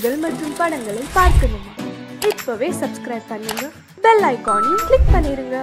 செய்திகள் மற்றும் படங்களை பார்க்கணுமா? இப்பவே சப்ஸ்கிரைப் பண்ணுங்க, பெல் ஐகானையும் கிளிக் பண்ணிருங்க.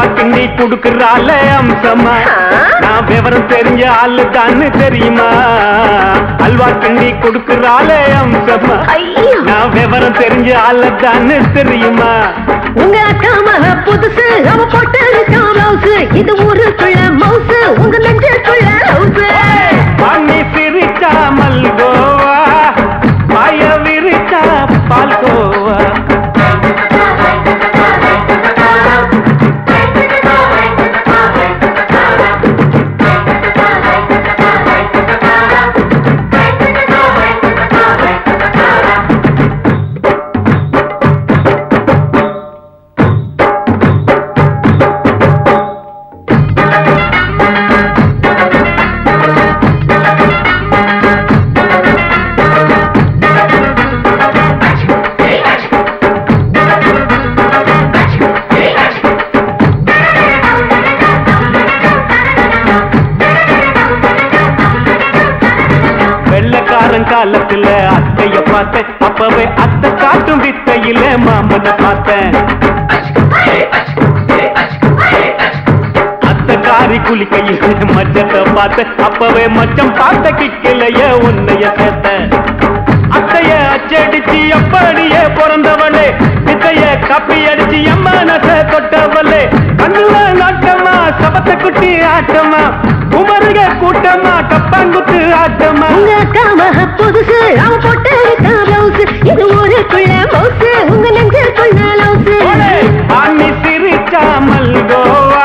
வாக்குன்னி குடுக்குறாலே அம்சமா நான் விவரம் தெரிஞ்ச ஆளு தான்னு தெரியுமா அல்வாக்குன்னி குடுக்குறாலே அம்சமா நான் விவரம் தெரிஞ்ச ஆளு தான்னு தெரியுமா உங்க அக்கா மக புதுசு அவ போட்டு இருக்காம இது ஊருக்குள்ள மவுசு உங்க நெஞ்சுக்குள்ள ஹவுசு பண்ணி சிரிச்சா மல்கோவா மாய விரிச்சா பால்கோவா அப்பவே அத்தை காட்டும் வித்தையில மாமனை பார்த்தேன் அத்தை காரி குளிக்கையில மச்சத்தை பார்த்தேன் அப்பவே மச்சம் பார்த்த கிக்கலைய உன்னைய சேர்த்தேன் அத்தைய அச்சடிச்சு எப்படியே பிறந்தவளே வித்தைய காப்பி அடிச்சு அம்மா நசை தொட்டவளே கண்ணுல நாட்டமா சபத்தை குட்டி ஆட்டமா உமருக கூட்டமா கப்பாங்குத்து ஆட்டமா உங்க அக்காமக புதுசு அவ போட்டு இருக்காமவுசு இது ஊருக்குள்ள மவுசு உங்க நெஞ்சுக்குள்ள லவுசு பண்ணி சிரிச்சா மல்கோவா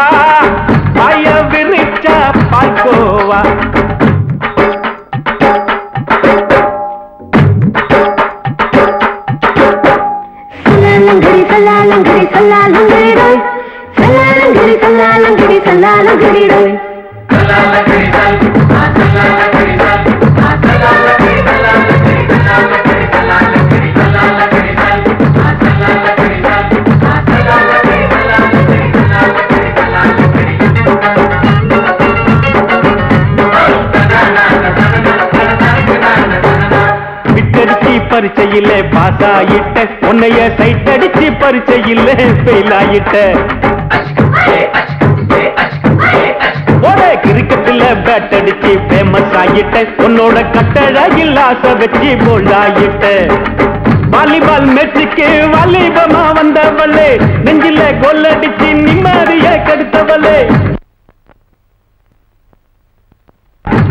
பாய விரிச்சா பால்கோவா சல்லாலங்கடி சல்லாலங்கடி சல்லாலங்கடிடோய் சல்லாலங்கடி சல்லாலங்கடி சல்லாலங்கடிடோய் la cristal la cristal la cristal la cristal la cristal பரிச்சையில பாஸ் ஆயிட்ட உன்னைய சைட் அடிச்சு பரிச்சையில ஃபெயில் ஆயிட்ட ஒரே கிரிக்கெட்ல பேட் அடிச்சு ஃபேமஸ் ஆயிட்ட உன்னோட கட்டழகில் ஆசை வச்சு போல்ட் ஆயிட்ட வாலிபால் மேட்சுக்கு வாலிபமா வந்தவளே நெஞ்சில கோல் அடிச்சு நிம்மதிய கடுத்தவளே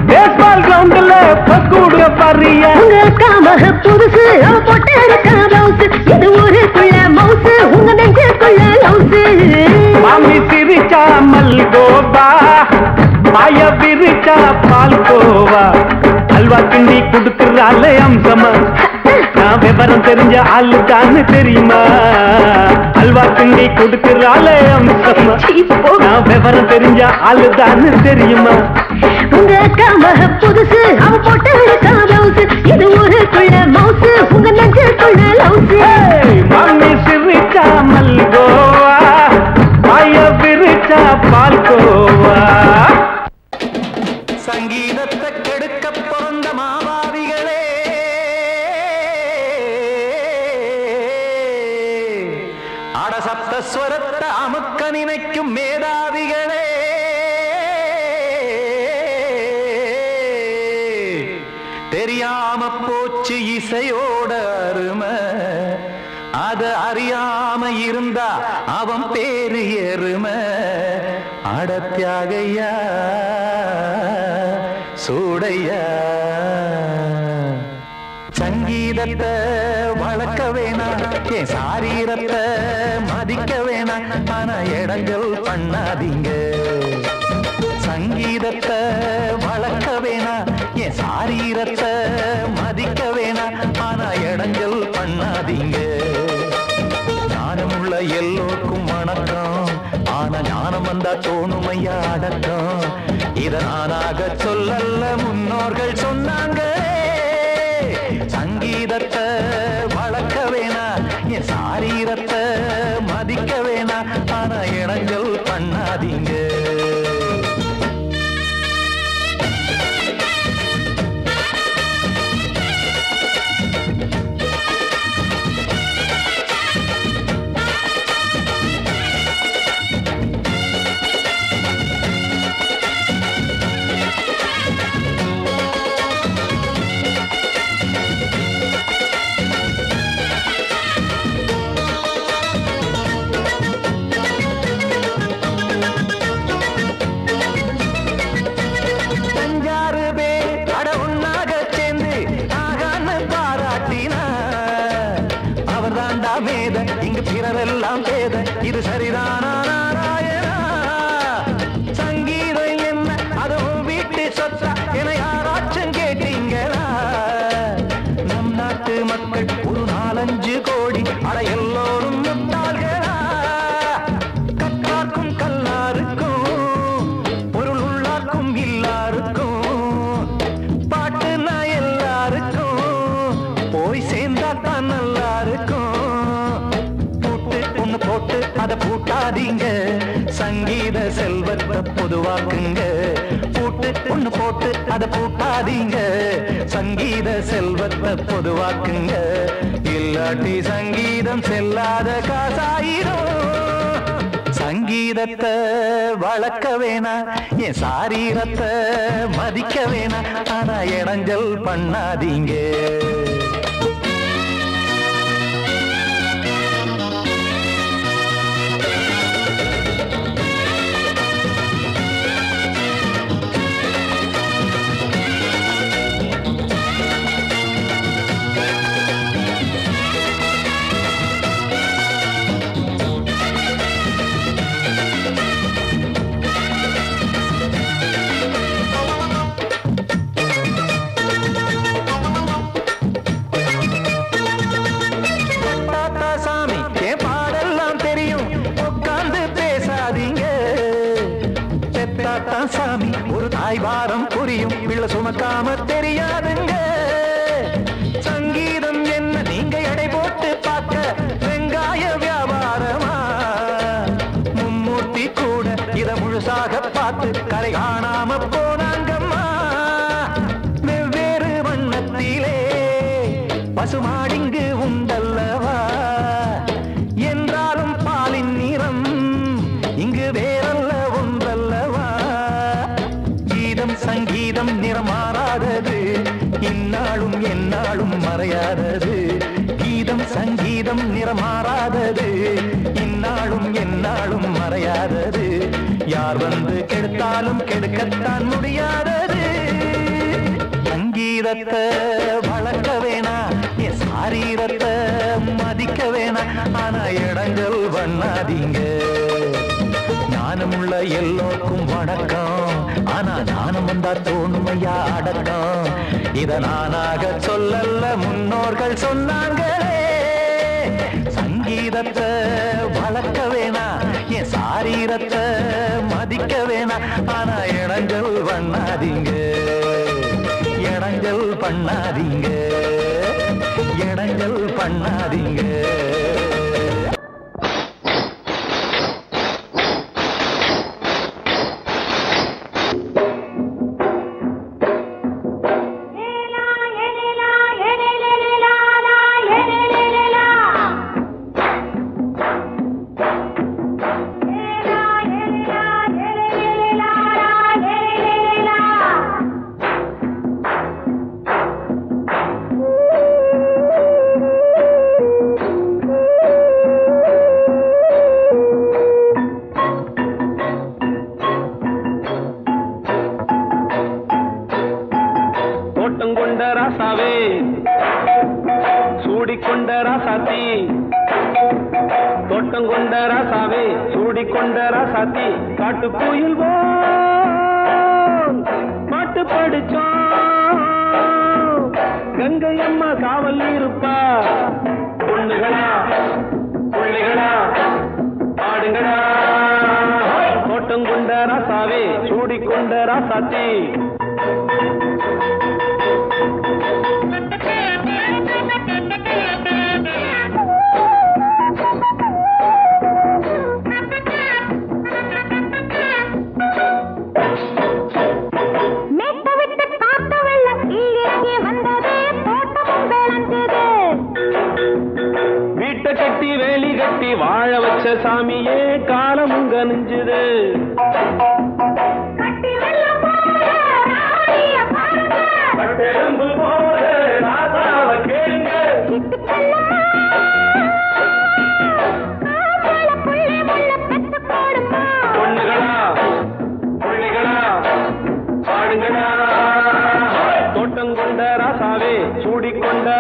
பேஸ்பால் கிரவுண்ட்ல பக்கூட பாரிய உங்க காமக புதுசு அவ போட்டு இருக்கா மவுசு இது ஊருக்குள்ள மவுசு உங்க நெஞ்சுக்குள்ள லவுசு மாமி சிரிச்சா மல்கோவா மாய விரிச்சா பால்கோவா அல்வா கிண்டி குடுக்குறாலே அம்சமா நான் விவரம் தெரிஞ்ச ஆளு தான்னு தெரியுமா அல்வா கிண்டி குடுக்குறாலே அம்சமா நான் விவரம் தெரிஞ்ச ஆளு தான்னு தெரியுமா உங்க காமக புதுசு அவ போட்டு இருக்கா மவுசு இது ஊருக்குள்ள மவுசு உங்க நெஞ்சுக்குள்ள லவுசு மாமி சிரிச்சா மல்கோவா மாய விரிச்சா பால்கோவா சங்கீதத்தை கெடுக்க பிறந்த மாவாதிகளே அடசப்தஸ்வரத்தை அமுக்க நினைக்கும் மேதாவிகளே தெரியாம போச்சு இசையோட அருமை அது அறியாம இருந்தா அவன் பேரு எருமை அடத்தியாகையா சூடையா சங்கீதத்தை வளர்க்க வேணாம் என் சாரீரத்தை மதிக்க வேணாம் ஆனா இடங்கள் பண்ணாதீங்க சங்கீதத்தை வளர்க்க வேணாம் என் சாரீரத்தை மதிக்க வேணாம் ஆனா இடங்கள் பண்ணாதீங்க ஞானம் உள்ள எல்லோருக்கும் வணக்கம் ஆனா ஞானம் வந்தா தோணுமையா அடக்கம் இத நானாக சொல்லல்ல முன்னோர்கள் சொன்னாங்க சங்கீதத்தை வளர்க்க வேணா என் சாரீரத்தை மதிக்க வேணா ஆனா இடங்கள் பண்ணாதீங்க செய்கிறதெல்லாம் பேத இது சரிதானா நாராயணா சங்கீதம் என்ன அதுவும் வீட்டு சொத்தா என யாராச்சும் கேட்டீங்களா நம் நாட்டு மக்கள் ஒரு 4-5 கோடி அட எல்லோரும் முட்டாள்களா கற்றார்க்கும் கல்லாருக்கும் பொருள் உள்ளார்க்கும் இல்லாருக்கும் பாட்டுனா எல்லாருக்கும் போய் சேர்ந்தா தான் நல்லா இருக்கும் போட்டு அதை பூட்டாதீங்க சங்கீத செல்வத்தை பொதுவாக்குங்க பூட்டு ஒண்ணு போட்டு அதை பூட்டாதீங்க சங்கீத செல்வத்தை பொதுவாக்குங்க இல்லாட்டி சங்கீதம் செல்லாத காசாயிரும் சங்கீதத்தை வளர்க்க வேணா என் சாரீரத்தை மதிக்க வேணா ஆனா இடைஞ்சல் பண்ணாதீங்க சாமி ஒரு தாய் வாரம் புரியும் பிள்ளை சுமக்காம தெரியாதுங்க சங்கீதம் என்ன நீங்க எடை போட்டு பார்க்க வெங்காய வியாபாரமா மும்மூர்த்தி கூட இத முழுசாக பார்த்து கரை காணாம போனாங்கம்மா வெவ்வேறு வண்ணத்திலே பசுமாடிங்கு உண்டல்லவா என்றாலும் பாலின் நிறம் இங்கு வேறல்ல சங்கீதம் நிறமாறாதது இந்நாளும் எந்நாளும் மறையாதது கீதம் சங்கீதம் நிறமாறாதது இந்நாளும் எந்நாளும் மறையாதது யார் வந்து கெடுத்தாலும் கெடுக்கத்தான் முடியாதது சங்கீதத்தை வளர்க்க வேணா என் சாரீரத்தை மதிக்க வேணா ஆனா இடங்கள் பண்ணாதீங்க ஞானமுள்ள எல்லோருக்கும் வணக்கம் ஆனா ஞானம் வந்தா தோணுமையா அடக்கம் இத நானாக சொல்லல முன்னோர்கள் சொன்னாங்களே சங்கீதத்தை வளர்க்க வேணா என் சாரீரத்தை மதிக்க வேணா ஆனா இடைஞ்சல் பண்ணாதீங்க இடைஞ்சல் பண்ணாதீங்க இடைஞ்சல் பண்ணாதீங்க சூடிக்கொண்ட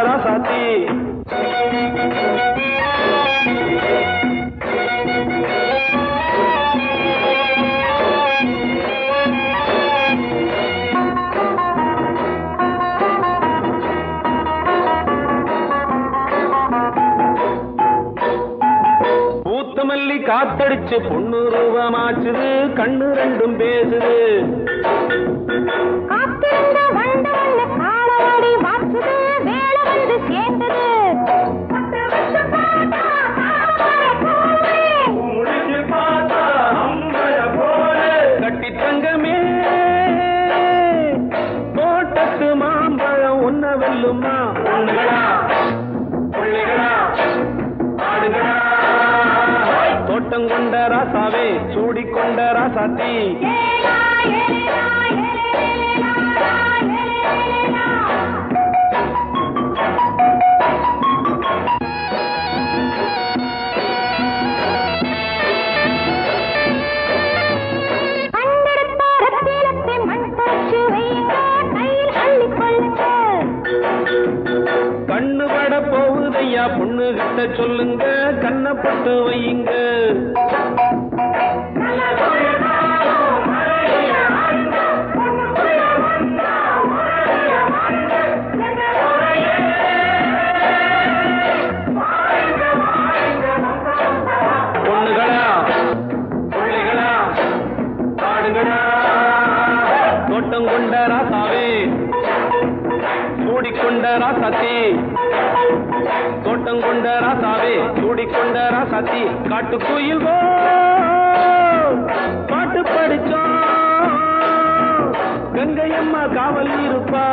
ராசாத்தி காத்தடிச்சு பொண்ணு ரூபமாச்சுது கண்ணு ரெண்டும் பேசுது கொண்ட ராசாவே சூடிக்கொண்ட ராசாத்தி கண்ணுபட போகுதையா பொண்ணு கிட்ட சொல்லுங்க கண்ணப்பட்டு வையுங்க கொண்ட ராசாவே சூடிக்கொண்ட ராசாத்தி தோட்டம் கொண்ட ராசாவே சூடிக்கொண்ட ராசாத்தி காட்டுக்குயில் பாட்டு படிச்சோம் கங்கையம்மா காவல் இருப்பா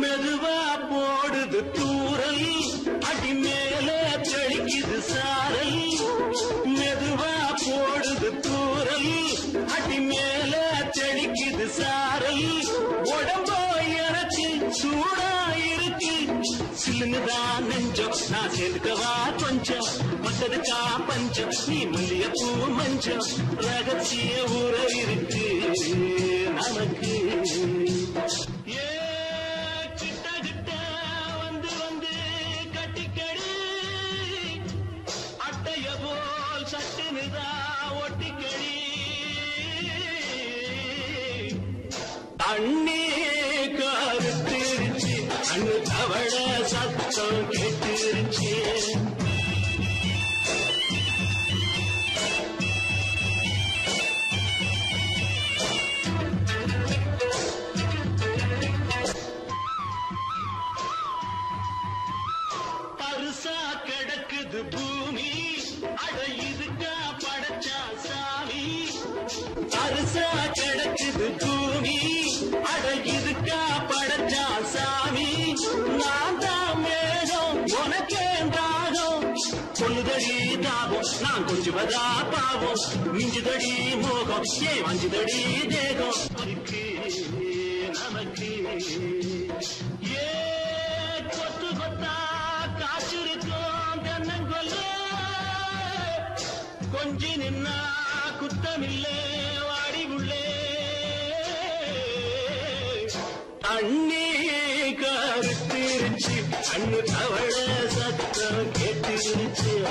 மெதுவா போடுது தூரல் அடி மேலே தெளிக்குது சாரல் மெதுவா போடுது தூரல் அடி மேலே தெளிக்குது சாரல் உடம்போ இறச்சி சூடா இருக்கு சில்லுதான் நெஞ்சம் நான் சேர்க்கவா கொஞ்சம் மற்றதுக்கா பஞ்சம் நீ மல்லிய பூ மஞ்சம் ரகசிய ஊற இருக்கு நமக்கு அண்ணே கருத்திருச்சி அண்ணு தவள சத்தம் கேட்டிருச்சி பரிசா கிடக்குது பூமி அடையுதுக்கா படைச்சா சாமி பரிசா கிடக்குது பூமி அடகிதுக்கா படைச்சா சாமி நான் தான் மேலும் உனக்கேண்டாகும் ना कुछ बता पावो मिंजदड़ी मोगो ये मंजदड़ी देखो नमकी ये कोतु बता काचुर को गनगले कुंजी निन्ना कुत्ता मिले वाड़ी बुले अन्नी कर तिरछी अन्नु तवड़े सत्ता के तिरछी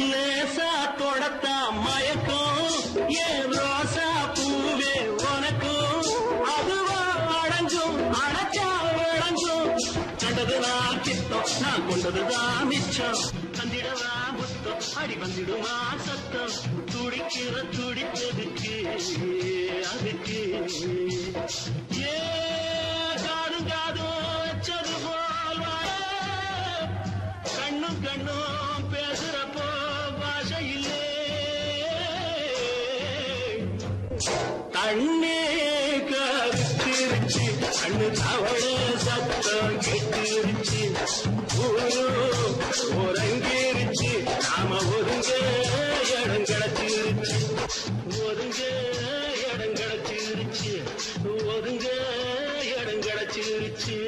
लेसा तोड़ता मयको ये रोसा पूवे वनको अदवा अड़ंजो अड़चा अड़ंजो चटदला कित्तो ना कोंडदा मिच्चो कंदिडवा मुत्तो अड़ी बंदिडुमा सत्तो तुडिकिर तुडिदके अदके ये गाडु गाडु चरु बोलवा कन्नु कन्नु अन्ने कर तिरछी अन्ने धावड़े सत्ता की तिरछी ओरंगेरछी नाम ओरंगे यडंगड़ तिरछी ओरंगे यडंगड़ तिरछी ओरंगे यडंगड़ तिरछी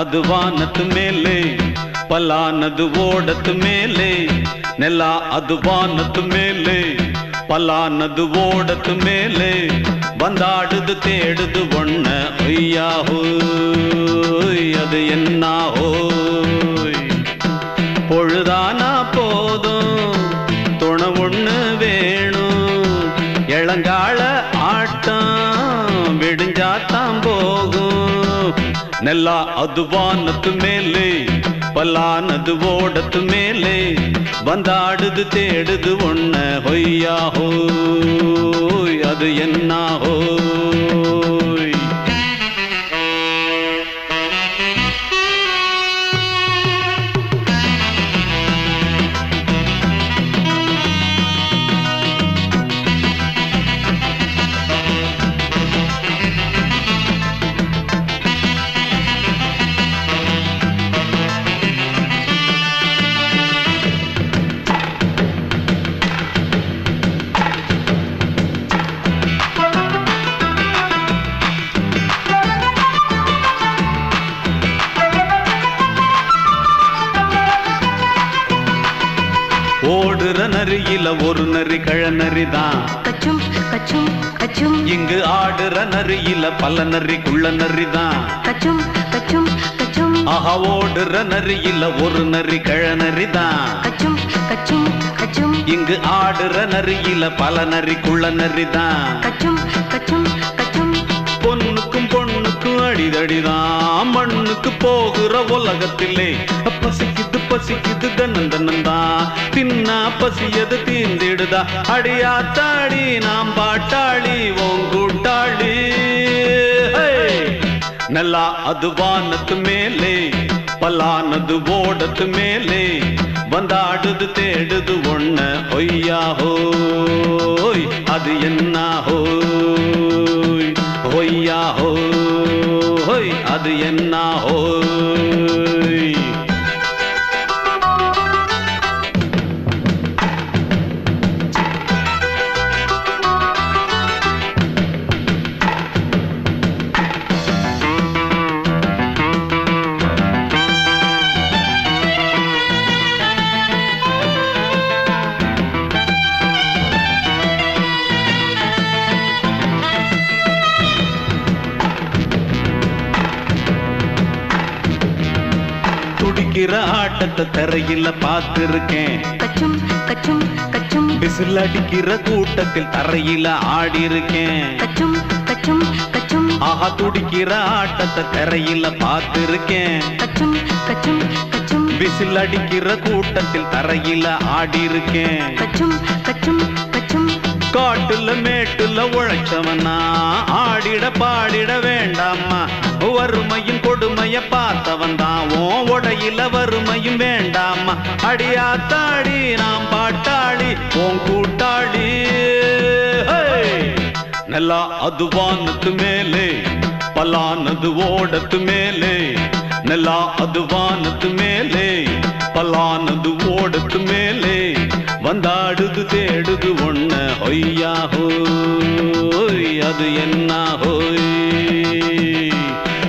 अद्वानत मेले पला नद वोडत मेले नेला अद्वानत मेले पला नद वोडत मेले बंदाडद तेडद वण्ण ओय्या होय अद एन्ना होय पोळुदाना पोदुम तुण वण्ण वेणुम एळंगाळ आट्टाम विडिंजाताम पोगुम नेला अद्वानत मेले पलानद वोडत मेले बंदाडद तेडद वण्ण होय्या होय अद एन्ना होय ஒரு நரி கழனரிதான் கச்சும் கச்சும் கச்சும் இங்கு ஆடுற நரியில பல நரி குள்ள நரிதான் கச்சும் கச்சும் கச்சும் ஆஹா ஓடுற நரியில ஒரு நரி கழனரிதான் கச்சும் கச்சும் கச்சும் இங்கு ஆடுற நரியில பல நரி குள்ள நரிதான் கச்சும் கச்சும் கச்சும் பொண்ணுக்கும் பொண்ணுக்கும் அடிதடிதான் மண்ணுக்கு போகுற உலகத்திலே பசிக்குது पसिकिदु दनंदनंदा तिन्ना पसियदु तींदिडुदा अडिया ताड़ी नाम पाटाड़ी ओंगूटाड़ी नला अद्वानत मेले पलानद वोडत मेले बंदाडद तेडद वण्ण ओय्या होय अद एन्ना होय ओय्या होय अद एन्ना होय குதிக்கிற ஆட்டத்தை தரையில பார்த்திருக்கேன். கச்சும் கச்சும் கச்சும் பிசில் அடிக்கிற கூட்டத்தில் தரையில ஆடி இருக்கேன். கச்சும் கச்சும் கச்சும் ஆஹா துடிக்கிற ஆட்டத்தை தரையில பார்த்திருக்கேன். கச்சும் கச்சும் கச்சும் பிசில் அடிக்கிற கூட்டத்தில் தரையில ஆடி இருக்கேன். கச்சும் கச்சும் கச்சும் காட்டுல மேட்டுல உழைச்சவனா ஆடிட பாடிட வேண்டாமா, வறுமையும் கொடுமைய பார்த்தவன் தான் உன் உடையில வறுமையும் வேண்டாமா, அடியாத்தாடி நாம் பாட்டாளி உன் கூட்டாளி. நல்லா அதுவானத்து மேலே பலானது ஓடத்து மேலே, நல்லா அதுவானத்து மேலே பலானது ஓடத்து மேலே, வந்தாடுது தேடுது ஒண்ண ஒய்யாஹோ அது என்னாஹோ.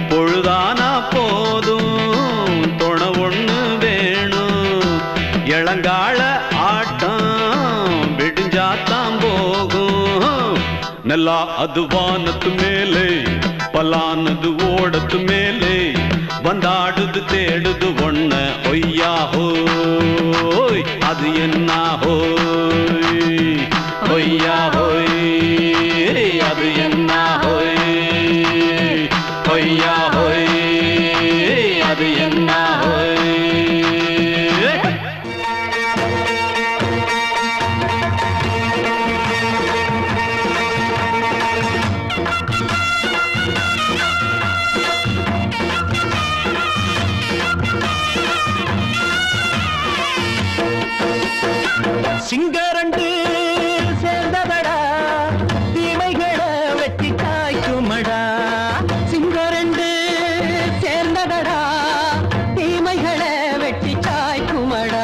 பொழுதானா போதும் தொண ஒண்ணு வேணும், இளங்கால ஆட்டம் விடிஞ்சாத்தான் போகும். நல்லா அதுவானத்து மேலே பலானது ஓடத்து மேலே, வந்தாடுது தேடுது ஒண்ண ஒய்யாஹோ அது என்னாஹோ. ஒய்யா ஹோய் அது என்னாஹோ. ஒய்யா ஹோய் அது என்னாஹோ. சிங்கரண்டு சேர்ந்ததடா தீமைகளை வெட்டி காய்க்குமடா, சிங்கரண்டு சேர்ந்ததடா தீமைகளை வெட்டி காய்க்குமடா.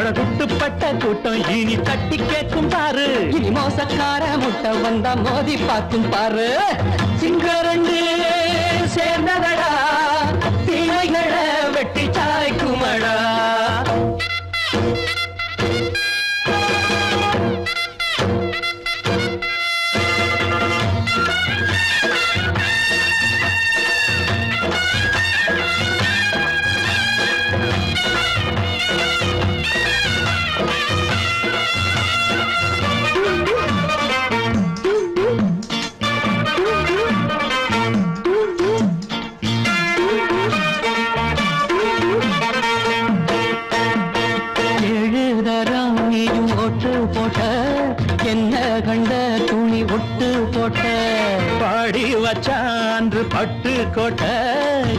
அழகுட்டுப்பட்ட கூட்டம் இனி தட்டி கேட்கும் பாரு, இனி மோசக்கார முட்டை வந்தா மோதி பார்க்கும் பாரு. சிங்கரண்டு சேர்ந்ததடா தீமைகளை வெட்டி காய்க்குமடா. சான்று பட்டு கோட்டை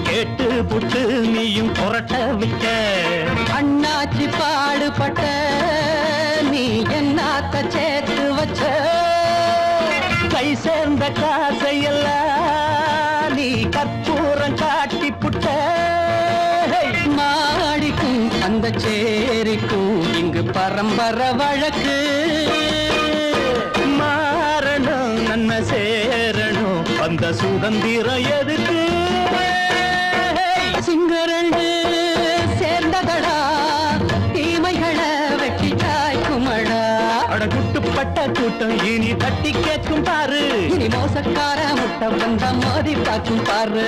கேட்டு புட்டு நீயும் புரட்ட விட்ட அண்ணாச்சி பாடுபட்ட நீ என்னாத்த சேர்த்து வச்ச, கை சேர்ந்த காசையெல்லாம் நீ கற்பூரம் காட்டி புட்ட. மாடிக்கும் அந்த சேரிக்கும் இங்கு பரம்பரை வழக்கு, மாறணும் நன்மை சேரணும் அந்த சுதந்திரம் எதுக்கு. சிங்கரண்டு சேர்ந்ததடா தீமைகளை வெட்டி காய்க்குமடா. அடகுட்டுப்பட்ட கூட்டம் இனி தட்டி கேட்கும் பாரு, இனி மோசக்கார முட்டை வந்தா மோதி பார்க்கும் பாரு.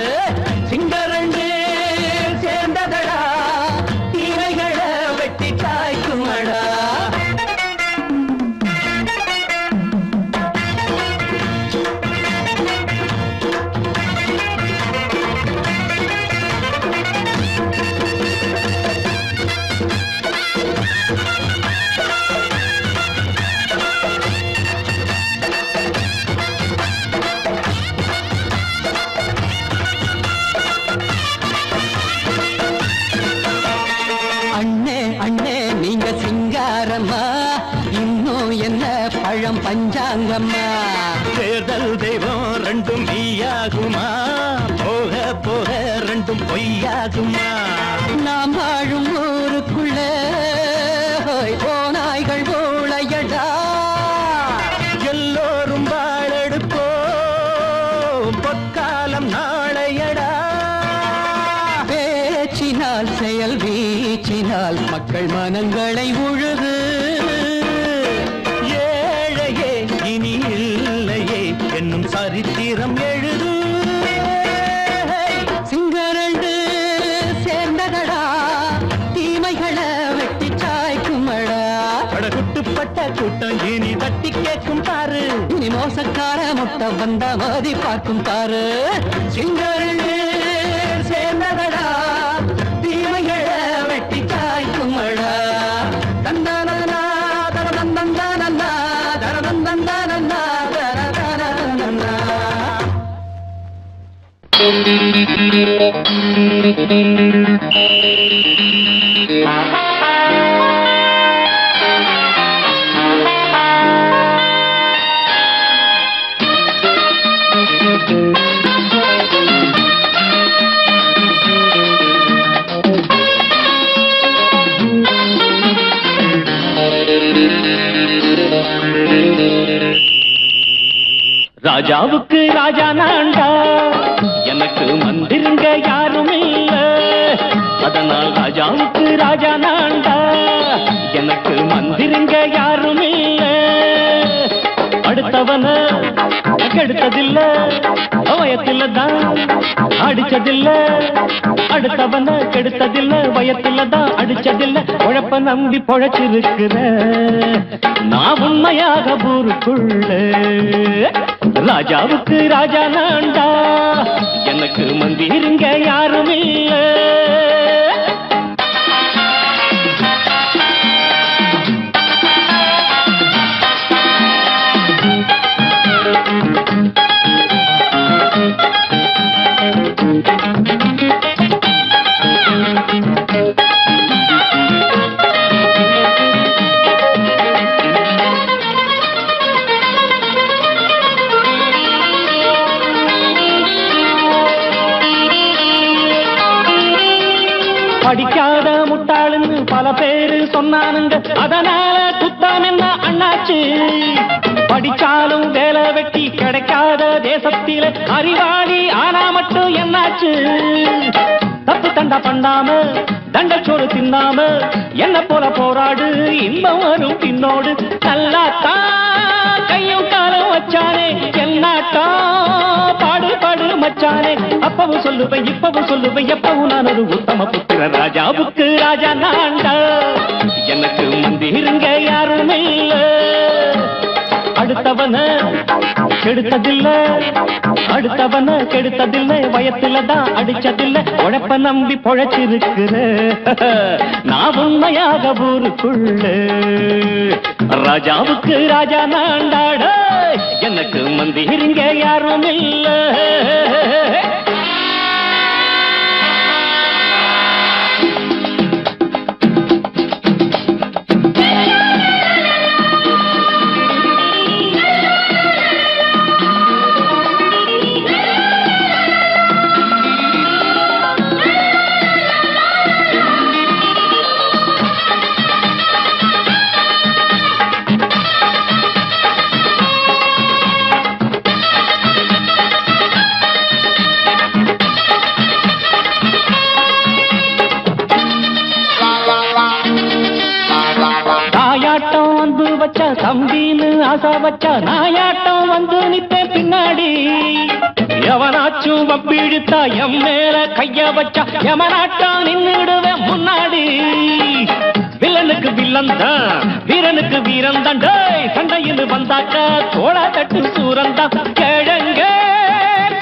சிங்கரண்டு சேர்ந்ததடா தீமைகளை வெட்டி காய்க்குமடா. பஞ்சாங்கம்மா தேர்தல் தெய்வம் ரெண்டும் மெய்யாகுமா, போக போக ரெண்டும் பொய்யாகுமா. நாம் வாழும் ஊருக்குள்ள போனாய்கள் போலையடா, எல்லோரும் வாழெடுப்போ பொற்காலம் நாளையடா. பேச்சினால் செயல் வீச்சினால் மக்கள் மனங்களை உழுது, சரித்திரம் எழுது. சிங்கரண்டு சேர்ந்ததடா மோசக்கார முட்டை வந்த மோதி பார்க்கும் காரு சிங்கரிலே சேர்ந்ததடா தீமைகள வெட்டி காய்க்கும் அடா தந்தானா தரந்தந்தானா தரந்தந்தானா தரதரதனா ராஜாவுக்கு ராஜா நான்டா எனக்கு மந்திருங்க யாரும் இல்ல அதனால் ராஜாவுக்கு ராஜா நான்டா எனக்கு மந்திருங்க யாரும் இல்ல அடுத்தவன கெடுத்ததில்ல வயத்தில தான் அடிச்சதில்ல அடுத்தவன கெடுத்ததில்ல வயத்தில தான் அடிச்சதில்ல உழப்ப நம்பி பொழைச்சிருக்கிற நான் உண்மையாக ஊருக்குள்ள ராஜாவுக்கு ராஜா நான்டா எனக்கு மந்திருங்க யாரும் இல்ல அதனால குத்தம் என்ன அண்ணாச்சி படிச்சாலும் வேலை வெட்டி கிடைக்காத தேசத்தில அறிவாளி ஆனா மட்டும் என்னாச்சு தப்பு தண்டா பண்ணாம தண்டச்சோறு தின்னாம என்ன போல போராடு இன்பம் வரும் பின்னோடு நல்லாத்தா கையும் காலம் வச்சானே என்னாட்டா பாடு பாடு மச்சானே அப்பவும் சொல்லுவேன் இப்பவும் சொல்லுவேன் எப்பவும் நான் ஒரு உத்தம புத்திர ராஜாவுக்கு ராஜா நான்டா எனக்கு மந்திருங்க யாரும் இல்ல அடுத்தவன கெடுத்ததில்ல அடுத்தவன கெடுத்ததில்ல வயத்தில தான் அடிச்சதில்ல உழைப்ப நம்பி பொழைச்சிருக்கிற நான் உண்மையாக ஊருக்குள்ள ராஜாவுக்கு ராஜா நான்டாட எனக்கு மந்திருங்க யாரும் இல்ல தம்பின்னு ஆசா வச்சா நாயாட்டம் வந்து நித்த பின்னாடி எவனாச்சும் வப்பிழுத்தா எம் மேல கைய வச்சா எவனாட்டம் நின்னுடுவேன் முன்னாடி வில்லனுக்கு வில்லந்தான் வீரனுக்கு வீரந்தான் சண்டையில் வந்தாக்க தோளா தட்டு சூரந்தான் கிழங்க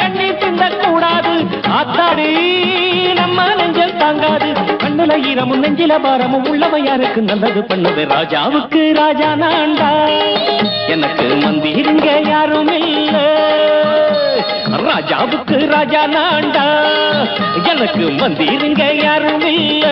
கண்ணி தின்ன கூடாது ஆத்தாடி நம்ம நெஞ்சல் தாங்காது கண்ணுல ஈரமும் நெஞ்சில பாரமும் உள்ளவ யாருக்கு நல்லது பண்ணுது ராஜாவுக்கு ராஜா நான்டா எனக்கு மந்திருங்க யாரும் இல்ல ராஜாவுக்கு ராஜா நான்டா எனக்கு மந்திருங்க யாரும் இல்ல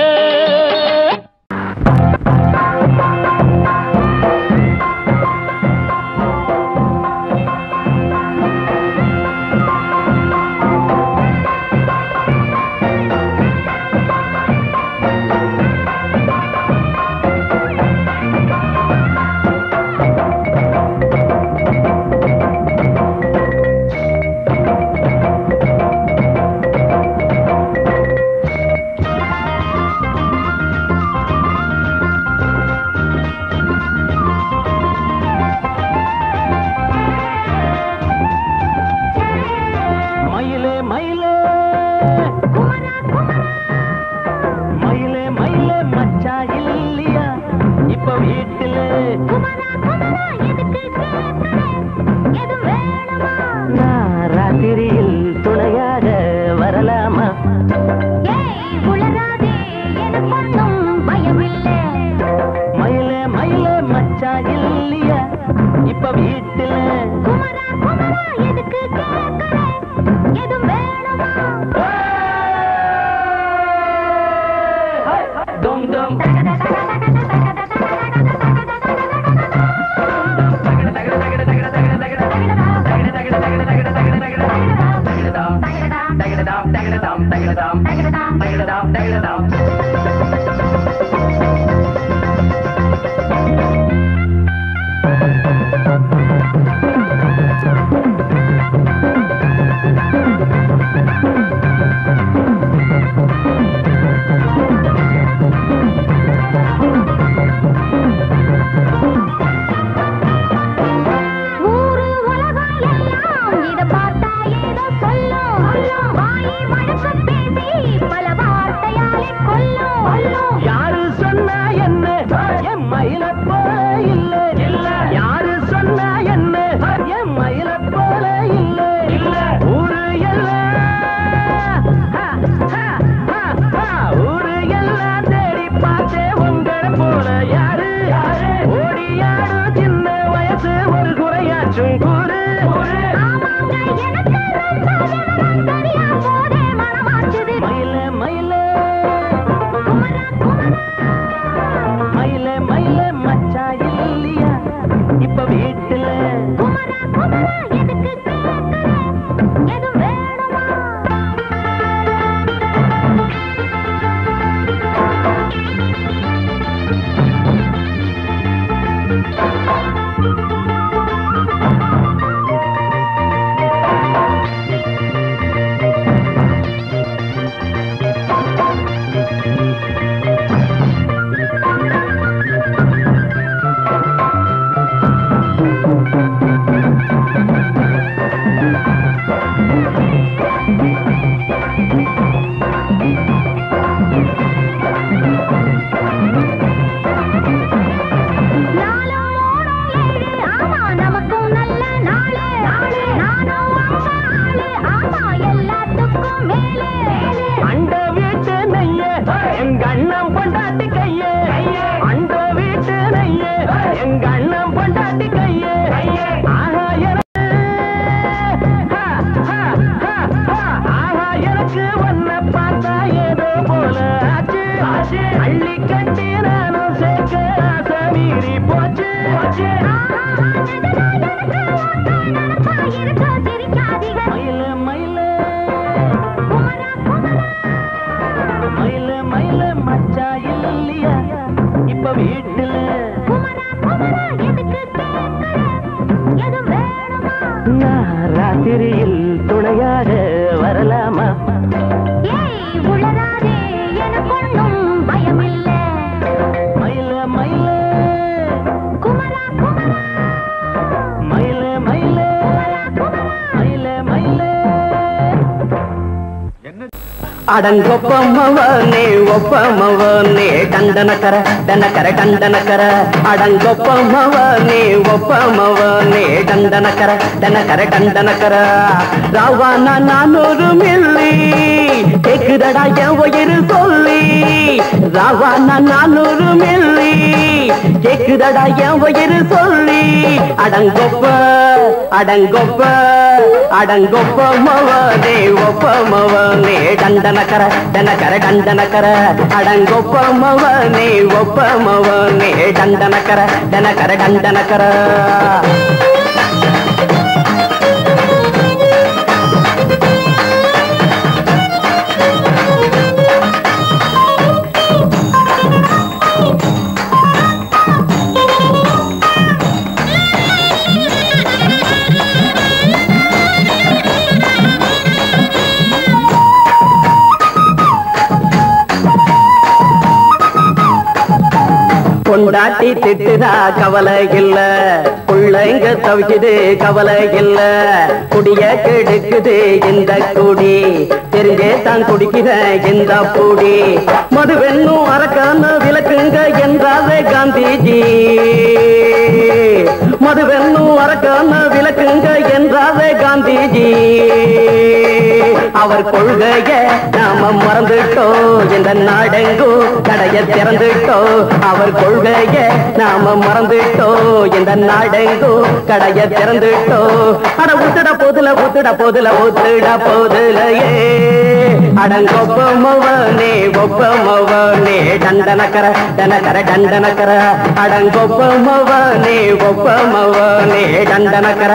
டண்டனக்கர ராவானா நானூறு மில்லி கேக்குதடா என் உயிர் சொல்லி ராவானா நானூறு மில்லி கேக்குதடா என் உயிர் சொல்லி அடங்கொப்ப அடங்கொப்ப அடங்கொப்ப மவனே ஒப்ப மவனே டண்டனக்கர டனக்கர டண்டனக்கர அடங்கொப்ப மவனே ஒப்ப மவனே டண்டனக்கர டனக்கர டண்டனக்கர பொண்டாட்டி திட்டுதா கவலை இல்ல, புள்ளைங்க தவிக்குது கவலை இல்ல, குடிய கெடுக்குது இந்த குடி தெரிஞ்சே தான் குடிக்கிற இந்த பொடி மதுவென்னும் அரக்கான விளக்குங்க என்றாவே காந்திஜி, மதுவென்னும் அரக்கான விளக்குங்க என்றாவே காந்திஜி. அவர் கொள்கைய நாம மறந்துட்டோம், இந்த நாடெங்கும் கடைய திறந்துட்டோம். அவர் கொள்கைய நாம மறந்துட்டோம், இந்த நாடெங்கும் கடைய திறந்துட்டோம். அட ஊத்துட போதுல ஊத்துட போதுல ஊத்துட போதுலையே அடங்கொப்ப மவனே ஒப்ப மவனே डंडन कर अडंगोप मवने डंडन कर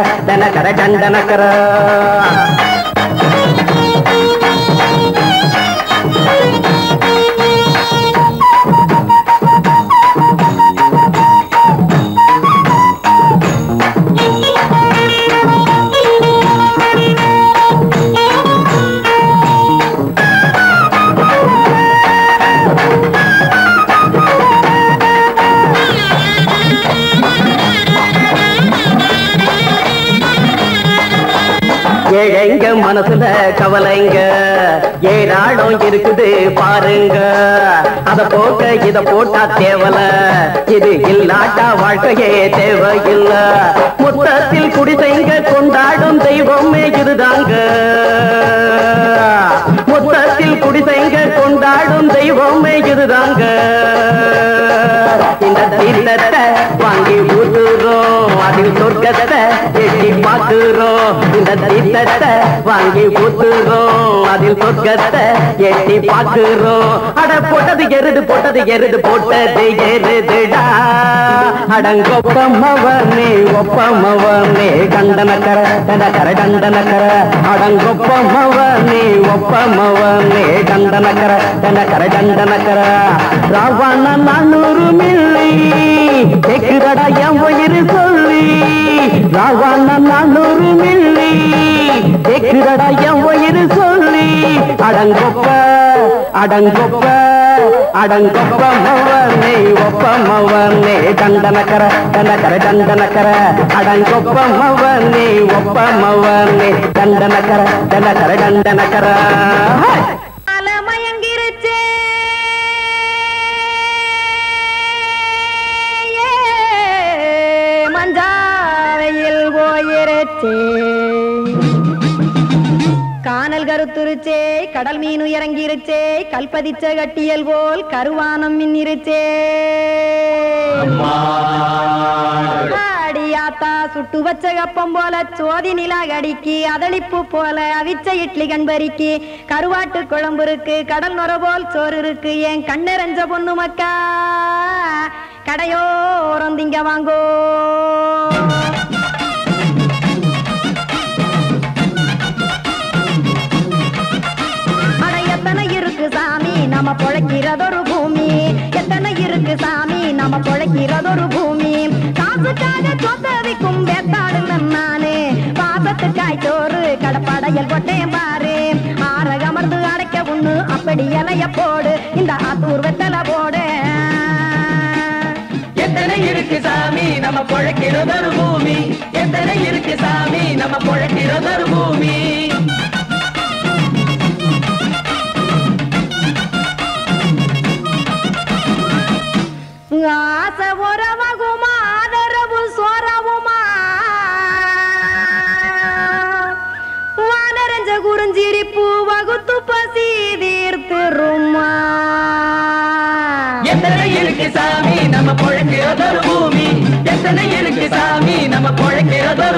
मनसुला कवलेंगे वांगी ऊतुरो அதில் சொர்க்கத்தை எட்டி பாக்குறோம் அட போட்டது எருதுடா அடங்கொப்பமவனே கண்டனக்கர ஒப்பமவனே கண்டனக்கர ராவண 400 மில்லி கேக்குறடா என் உயிர் சொல்லி ராவண 400 மில்லி கேக்குறடா என் உயிர் சொல்லி அடங்கொப்ப மவனே கண்டனக்கர அடங்கொப்ப மவனே கண்டனக்கர துருச்சே கடல் மீன் உயரங்கிருச்சே கல்பதிச்ச கட்டியல் போல் கருவானம் மின்னிருச்சே ஆடியாத்தா சுட்டு வச்ச கப்பம் போல சோதி நிலா கடிக்கி அதளிப்பு போல அவிச்ச இட்லி கண்பறிக்கி கருவாட்டு குழம்புருக்கு கடல் நொர போல் சோறு இருக்கு என் கண்ணெரஞ்ச பொண்ணு மக்கா கடையோரம் திங்க வாங்கோ नाम भूमि एतना सामी नाम भूमि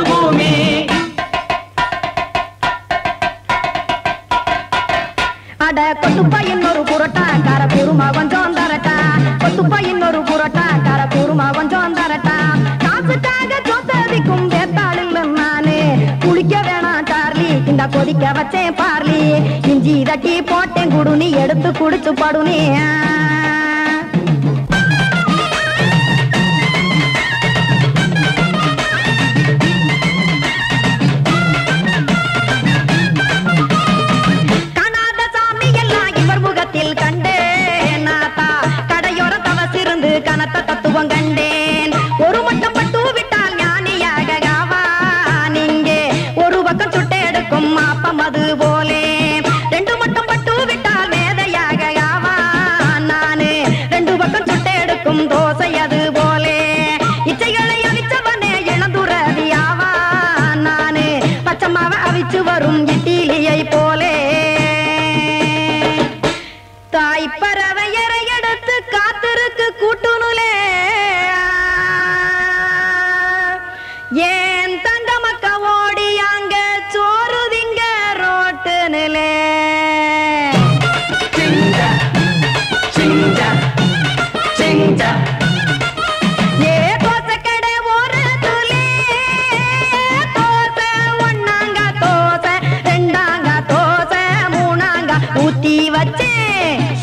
भूमि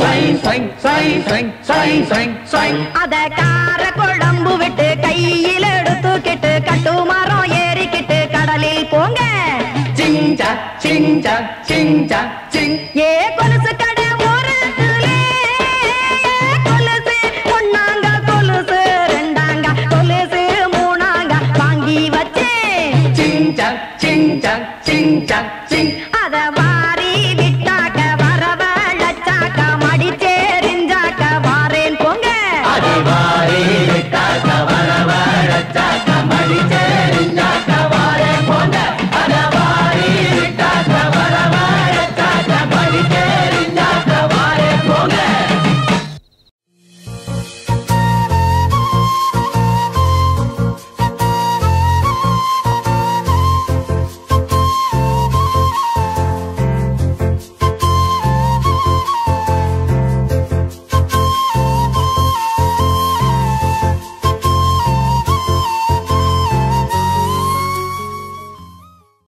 Swing, swing, swing, swing, swing, swing.